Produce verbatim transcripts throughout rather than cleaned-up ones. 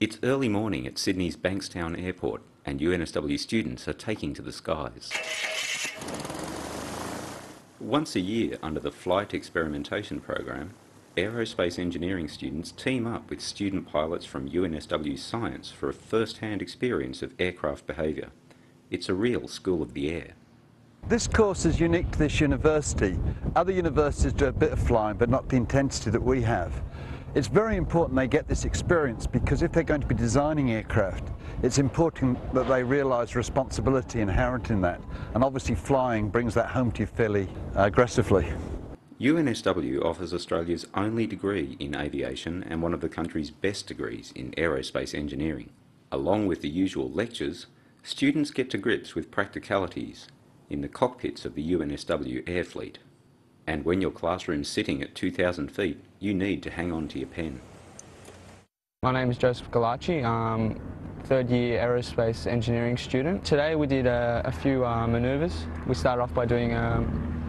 It's early morning at Sydney's Bankstown Airport, and U N S W students are taking to the skies. Once a year, under the Flight Experimentation Program, aerospace engineering students team up with student pilots from U N S W Science for a first-hand experience of aircraft behaviour. It's a real school of the air. This course is unique to this university. Other universities do a bit of flying, but not the intensity that we have. It's very important they get this experience, because if they're going to be designing aircraft, it's important that they realise responsibility inherent in that. And obviously flying brings that home to you fairly aggressively. U N S W offers Australia's only degree in aviation and one of the country's best degrees in aerospace engineering. Along with the usual lectures, students get to grips with practicalities in the cockpits of the U N S W air fleet. And when your classroom's sitting at two thousand feet, you need to hang on to your pen. My name is Joseph Galacci. Um, third year aerospace engineering student. Today we did a, a few uh, manoeuvres. We started off by doing a,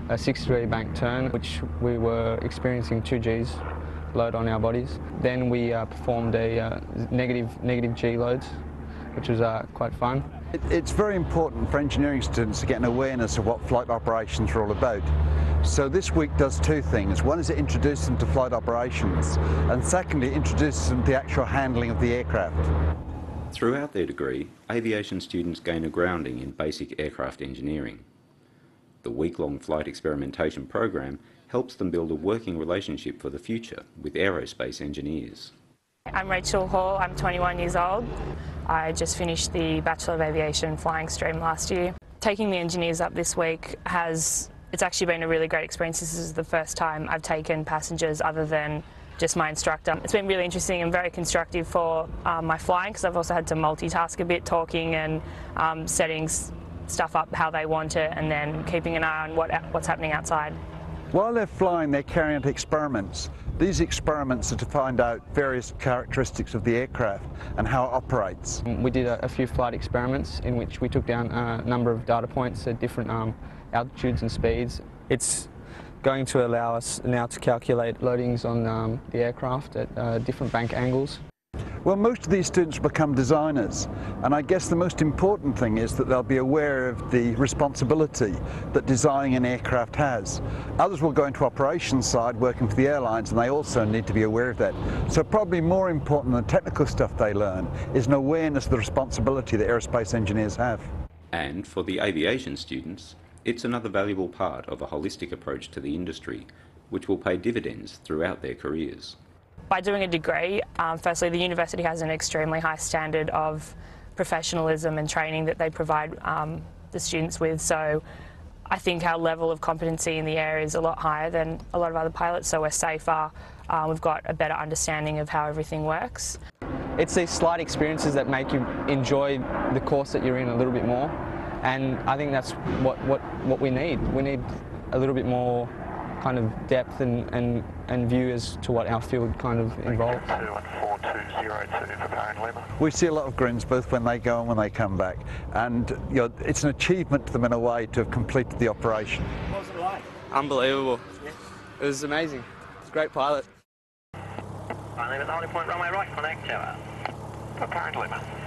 a sixty degree bank turn, which we were experiencing two G's load on our bodies. Then we uh, performed a uh, negative, negative G loads, which was uh, quite fun. It, it's very important for engineering students to get an awareness of what flight operations are all about. So this week does two things. One is it introduces them to flight operations, and secondly, it introduces them to the actual handling of the aircraft. Throughout their degree, aviation students gain a grounding in basic aircraft engineering. The week-long flight experimentation program helps them build a working relationship for the future with aerospace engineers. I'm Rachel Hall, I'm twenty-one years old. I just finished the Bachelor of Aviation flying stream last year. Taking the engineers up this week has It's actually been a really great experience. This is the first time I've taken passengers other than just my instructor. It's been really interesting and very constructive for um, my flying, because I've also had to multitask a bit, talking and um, setting stuff up how they want it, and then keeping an eye on what, what's happening outside. While they're flying, they're carrying out experiments. These experiments are to find out various characteristics of the aircraft and how it operates. We did a, a few flight experiments in which we took down a number of data points at different um, altitudes and speeds. It's going to allow us now to calculate loadings on um, the aircraft at uh, different bank angles. Well, most of these students become designers, and I guess the most important thing is that they'll be aware of the responsibility that designing an aircraft has. Others will go into operations side working for the airlines, and they also need to be aware of that. So probably more important than the technical stuff they learn is an awareness of the responsibility that aerospace engineers have. And for the aviation students, it's another valuable part of a holistic approach to the industry, which will pay dividends throughout their careers. By doing a degree, um, firstly, the university has an extremely high standard of professionalism and training that they provide um, the students with, so I think our level of competency in the air is a lot higher than a lot of other pilots, so we're safer, uh, we've got a better understanding of how everything works. It's these slight experiences that make you enjoy the course that you're in a little bit more, and I think that's what, what, what we need. We need a little bit more kind of depth and, and, and view as to what our field kind of involves. We see a lot of grins both when they go and when they come back, and you know, it's an achievement to them in a way to have completed the operation. What was it like? Unbelievable. Yeah. It was amazing. It's a great pilot. I leave at the holding point runway right for an apparent lima.